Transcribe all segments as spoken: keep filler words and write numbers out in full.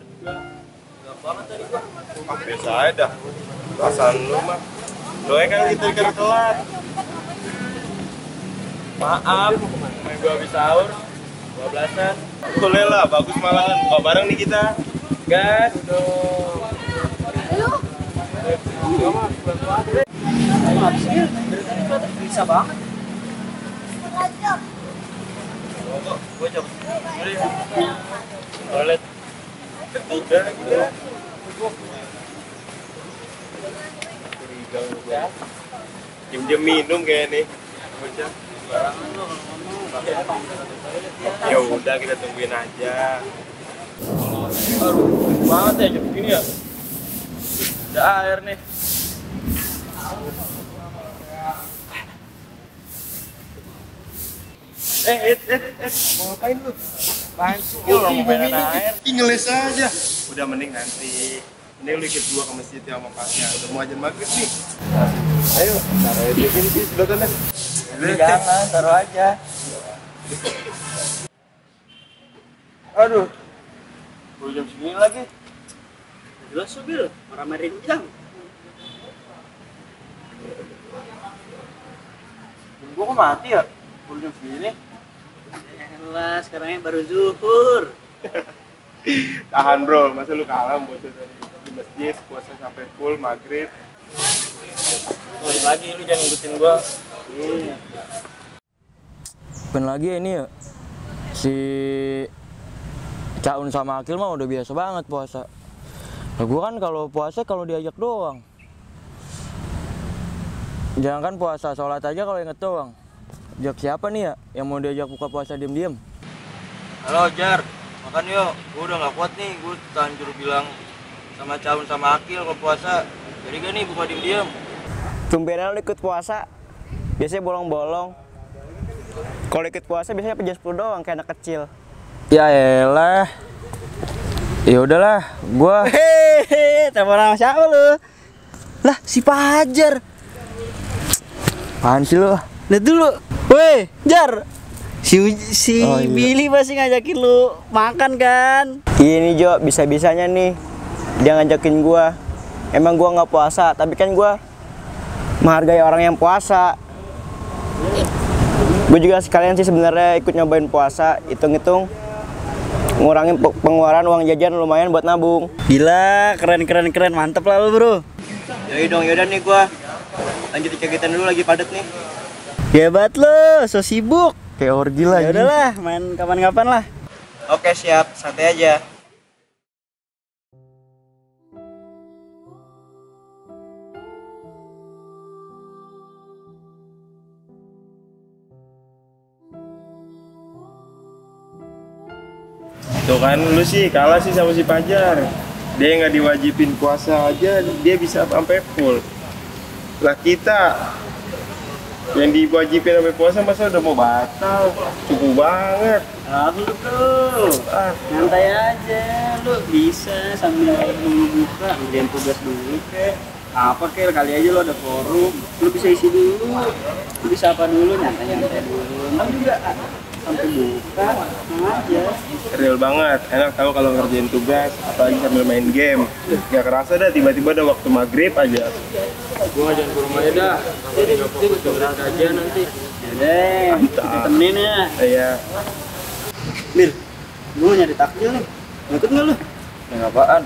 benar juga. Gelap banget tadi gua. Ah, biasa aja dah. Perasaan lu mah. Doanya kan kita dikira telat. Maaf, gua habis sahur. dua belasan. Boleh lah, bagus malahan. Buka bareng nih kita. Gas dong. Lu. Abisnya dari tadi kata bisa banget. Kok gue cabut toilet udah udah jam-jam minum kayak nih bocah ya udah kita tungguin aja baru banget ya jam segini ya udah air nih Eh, eh, eh, eh, mau ngapain lu? Bantu, lo mau mainan air? Ngeles aja. Udah mending nanti. Mending lu ikut gua ke masjid ya sama pasnya. Udah mau ajan maghrib nih. Ayo, taruh aja di sini sebelah kanan. Jangan, taruh aja. Aduh, udah jam segini lagi. Jelas tuh, Bil. Marah-marahin jam. Gua kok mati ya? Udah jam segini? Elah, sekarangnya baru zuhur. Tahan bro, masa lu kalah bocor tadi di masjid, puasa sampai full maghrib. Balik lagi, lu jangan ngikutin gua. Hmm. Bukan lagi ya ini ya, si Caun sama Akil mah udah biasa banget puasa. Nah, gua kan kalau puasa kalau diajak doang. Jangan kan puasa sholat aja kalau inget doang. Jak siapa nih ya yang mau diajak buka puasa diem-diem? Halo Jar, makan yuk. Gue udah gak kuat nih, gue tahan juru bilang sama Caun sama Akil kalau puasa. Jadi gak nih buka diem-diem? Tumpennya lo ikut puasa, biasanya bolong-bolong. Kalau ikut puasa biasanya pejas sepuluh doang kayak anak kecil. Ya elah, ya udahlah, gue. Hehehe, telepon sama siapa lu? Lah si Fajar. Apaan sih lu? Lihat dulu. Woi, Jar, si, si oh, iya. Billy pasti ngajakin lu makan kan? Iya nih Jo, bisa-bisanya nih dia ngajakin gua. Emang gua nggak puasa, tapi kan gua menghargai orang yang puasa. Gua juga sekalian sih sebenarnya ikut nyobain puasa, hitung-hitung ngurangin pengeluaran uang jajan lumayan buat nabung. Gila, keren-keren-keren, mantep lah lu bro. Yoi dong, yaudah nih gua lanjut kegiatan dulu lagi padat nih. Hebat lo, so sibuk. Kayak orgi lagi. Ya udahlah, main kapan-kapan lah. Oke, siap. Santai aja. Tuh kan lu sih kalah sih sama si Fajar. Dia nggak diwajibin puasa aja, dia bisa sampai full. Lah kita yang diwajibin sampai puasa masa udah mau batal, cukup banget. Aduh tuh, santai aja, lu bisa sambil nunggu buka, ngerjain tugas dulu kek, apa kek, kali aja lu ada forum, lu bisa isi dulu, lu bisa apa dulu, nyantai-nyantai dulu, ntar juga sampai buka, aja. Real banget, enak tahu kalau ngerjain tugas, apalagi sambil main game, nggak kerasa dah tiba-tiba ada waktu maghrib aja. Gue ngajain ke rumahnya dah, sampai tiga fokus berat aja nanti. Yaudah, ditemenin ya. Iya. Mir, gue mau nyari takjil nih, ngikut nggak lu? Ya ngapaan?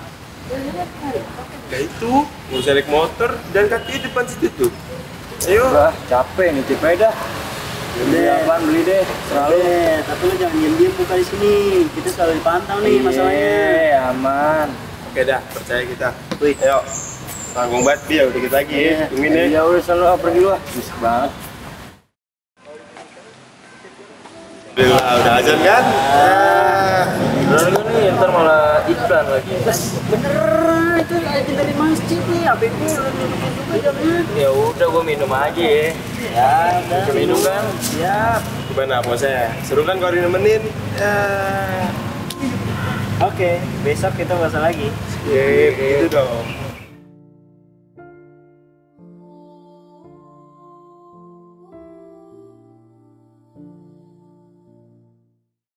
Ya itu, mau selek motor, dan kaki depan situ tuh. Ayo. Wah, capek nih, capek dah. Yaudah, apaan beli deh, selalu. Tapi lu jangan diam-diam buka di sini, kita selalu dipantau nih masalahnya. Iya, aman. Oke dah, percaya kita. Wih, ayo. Tanggung banget dia, udah dikit lagi ya. Tungguin deh. Ya udah selalu pergi lu. Bisa banget. Udah azan kan? Lalu nih, ntar malah iklan lagi. Beneran, itu ajakin dari masjid nih. Apa gue lu minum juga jamnya? Ya udah, gue minum aja ya. Ya, udah minum kan? Siap. Gimana puasanya? Seru kan kalau dinemenin? Ya. Oke, besok kita puasa lagi. Yeay, gitu dong.